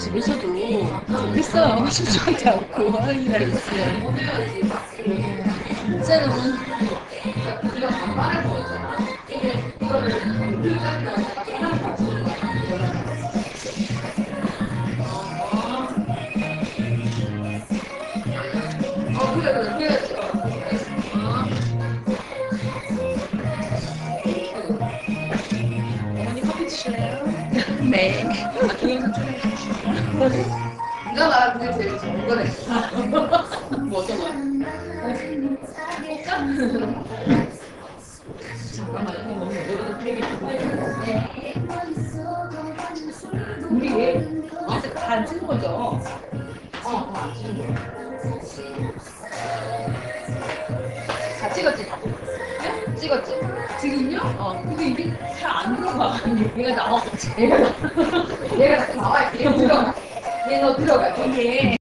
집에서도 있어요. 심심하지 않고 하는 일이 있어요. 진짜 너무 네. 네가 말한 게 제일 좋은 거래. 뭐 어떤 거야? 잠깐만. 우리 왜 아직 다 안 찍은 거죠? 다 찍은 거야. 다 찍었지? 네? 찍었지? 지금요? 근데 이게 잘 안 들어가. 얘가 나와. 얘가 나와. 얘 들어가. 얘 너 들어가.